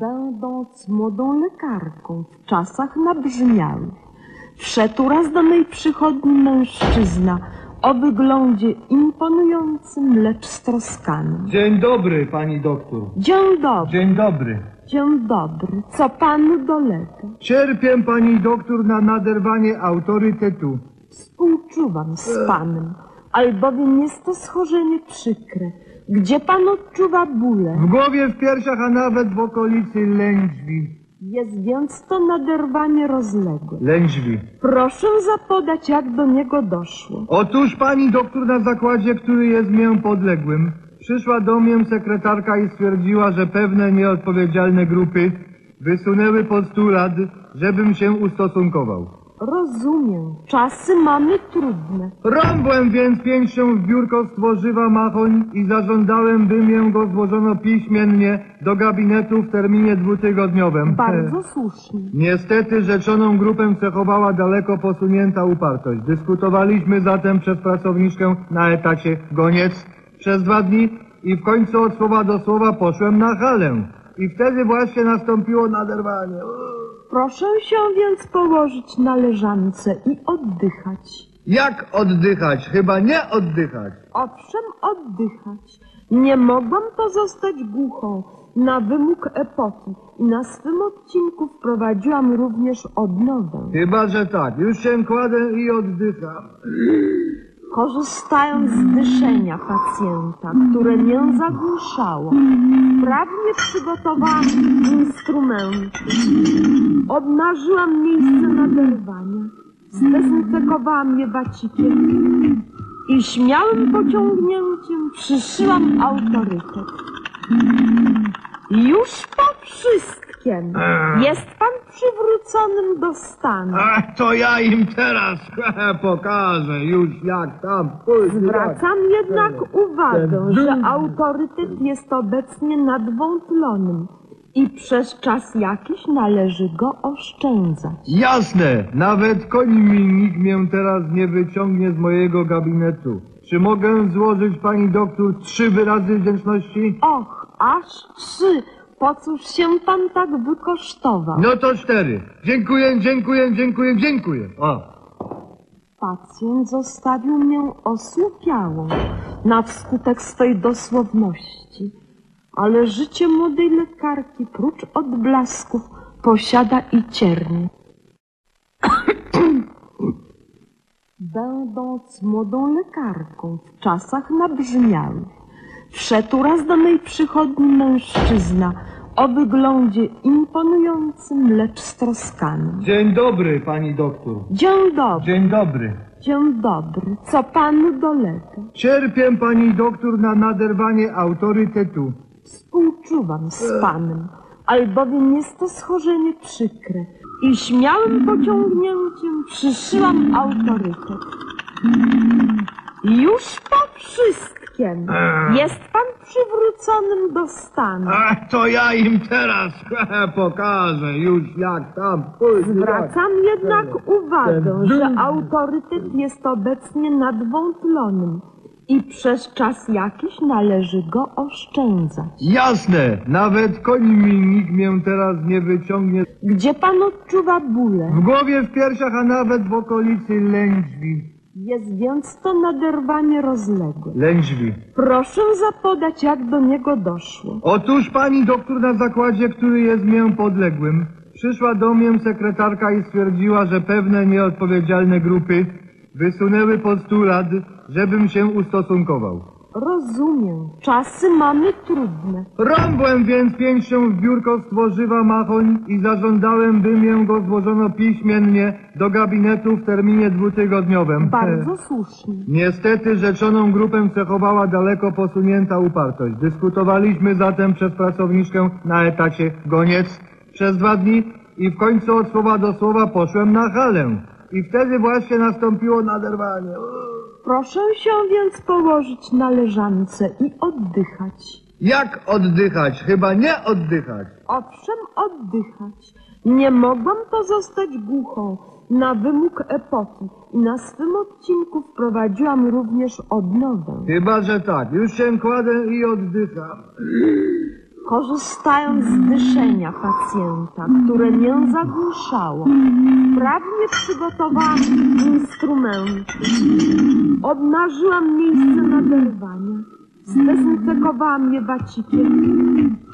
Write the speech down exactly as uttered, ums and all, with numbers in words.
będąc młodą lekarką w czasach nabrzmiałych, wszedł raz do mej przychodni mężczyzna o wyglądzie imponującym, lecz stroskanym. Dzień dobry, pani doktor. Dzień dobry. Dzień dobry. Dzień dobry. Co panu dolega? Cierpię, pani doktor, na naderwanie autorytetu. Współczuwam z panem, albowiem jest to schorzenie przykre. Gdzie pan odczuwa bóle? W głowie, w piersiach, a nawet w okolicy lędźwi. Jest więc to naderwanie rozległe. Lędźwi. Proszę zapodać, jak do niego doszło. Otóż pani doktor, na zakładzie, który jest mię podległym, przyszła do mnie sekretarka i stwierdziła, że pewne nieodpowiedzialne grupy wysunęły postulat, żebym się ustosunkował. Rozumiem. Czasy mamy trudne. Rąbłem więc pięścią w biurko z tworzywa machoń i zażądałem, by mię go złożono piśmiennie do gabinetu w terminie dwutygodniowym. Bardzo słusznie. Niestety rzeczoną grupę cechowała daleko posunięta upartość. Dyskutowaliśmy zatem przez pracowniczkę na etacie Goniec przez dwa dni i w końcu od słowa do słowa poszłem na halę. I wtedy właśnie nastąpiło naderwanie. Proszę się więc położyć na leżance i oddychać. Jak oddychać? Chyba nie oddychać. Owszem, oddychać. Nie mogłam pozostać głuchą na wymóg epoki i na swym odcinku wprowadziłam również odnowę. Chyba że tak. Już się kładę i oddycham. Korzystając z dyszenia pacjenta, które mię zagłuszało, sprawnie przygotowałam instrumenty. Obnażyłam miejsce naderwania, zdezynfekowałam je wacikiem i śmiałym pociągnięciem przyszyłam autorytet. Już po wszystkim jest pan przywróconym do stanu. Ach, to ja im teraz pokażę już, jak tam pójdzie. Zwracam tak jednak ten, uwagę, ten że autorytet jest obecnie nadwątlonym i przez czas jakiś należy go oszczędzać. Jasne, nawet koni mi nikt mię teraz nie wyciągnie z mojego gabinetu. Czy mogę złożyć pani doktor trzy wyrazy wdzięczności? Och, aż trzy. Po cóż się pan tak wykosztował? No to cztery. Dziękuję, dziękuję, dziękuję, dziękuję. O. Pacjent zostawił mnie osłupiałą na wskutek swej dosłowności. Ale życie młodej lekarki, prócz odblasków, posiada i ciernie. Będąc młodą lekarką w czasach nabrzmiałych, wszedł raz do mej przychodni mężczyzna o wyglądzie imponującym, lecz stroskanym. Dzień dobry, pani doktor. Dzień dobry. Dzień dobry. Dzień dobry. Co panu dolega? Cierpię, pani doktor, na naderwanie autorytetu. Współczuwam z panem, albowiem jest to schorzenie przykre i śmiałym pociągnięciem przyszyłam autorytet. Już po wszystkim jest pan przywróconym do stanu. Ach, to ja im teraz pokażę już, jak tam pójdzie. Zwracam jednak uwagę, że autorytet jest obecnie nadwątlonym i przez czas jakiś należy go oszczędzać. Jasne, nawet koni mi nikt mię teraz nie wyciągnie. Gdzie pan odczuwa bóle? W głowie, w piersiach, a nawet w okolicy lędźwi. Jest więc to naderwanie rozległe. Lędźwi. Proszę zapodać, jak do niego doszło. Otóż pani doktor, na zakładzie, który jest mię podległym, przyszła do mnie sekretarka i stwierdziła, że pewne nieodpowiedzialne grupy wysunęły postulat, żebym się ustosunkował. Rozumiem. Czasy mamy trudne. Rąbłem więc pięścią w biurko z tworzywa machoń i zażądałem, by mię go złożono piśmiennie do gabinetu w terminie dwutygodniowym. Bardzo słusznie. Niestety rzeczoną grupę cechowała daleko posunięta upartość. Dyskutowaliśmy zatem przez pracowniczkę na etacie Goniec przez dwa dni i w końcu od słowa do słowa poszłem na halę. I wtedy właśnie nastąpiło naderwanie. Proszę się więc położyć na leżance i oddychać. Jak oddychać? Chyba nie oddychać. Owszem, oddychać. Nie mogłam pozostać głuchą na wymóg epoki i na swym odcinku wprowadziłam również odnowę. Chyba że tak. Już się kładę i oddycham. korzystając z dyszenia pacjenta, które mię zagłuszało, wprawnie przygotowałam instrumenty, obnażyłam miejsce naderwania, zdezynfekowałam je wacikiem